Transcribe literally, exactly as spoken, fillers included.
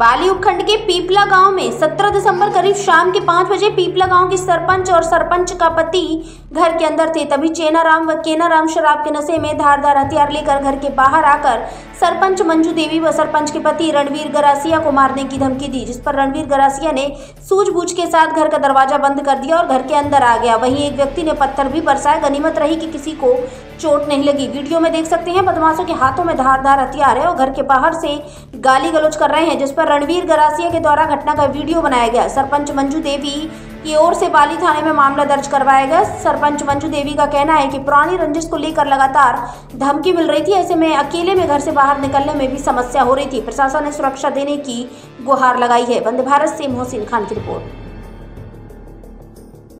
बाली उपखंड के पीपला गांव में सत्रह दिसंबर करीब शाम के पाँच बजे पीपला गांव के सरपंच और सरपंच का पति घर के अंदर थे। तभी चेना राम व केना राम शराब के नशे में धारदार हथियार लेकर घर के बाहर आकर सरपंच मंजू देवी व सरपंच के पति रणवीर गरासिया को मारने की धमकी दी, जिस पर रणवीर गरासिया ने सूझबूझ के साथ घर का दरवाजा बंद कर दिया और घर के अंदर आ गया। वहीं एक व्यक्ति ने पत्थर भी बरसाया। गनीमत रही कि किसी को चोट नहीं लगी। वीडियो में देख सकते हैं बदमाशों के हाथों में धारदार हथियार है और घर के बाहर से गाली गलौज कर रहे हैं, जिस पर रणवीर गरासिया के द्वारा घटना का वीडियो बनाया गया। सरपंच मंजू देवी की ओर से बाली थाने में मामला दर्ज करवाया गया। सरपंच मंजू देवी का कहना है कि पुरानी रंजिश को लेकर लगातार धमकी मिल रही थी, ऐसे में अकेले में घर से बाहर निकलने में भी समस्या हो रही थी। प्रशासन ने सुरक्षा देने की गुहार लगाई है। वंदे भारत से मोहसिन खान की रिपोर्ट।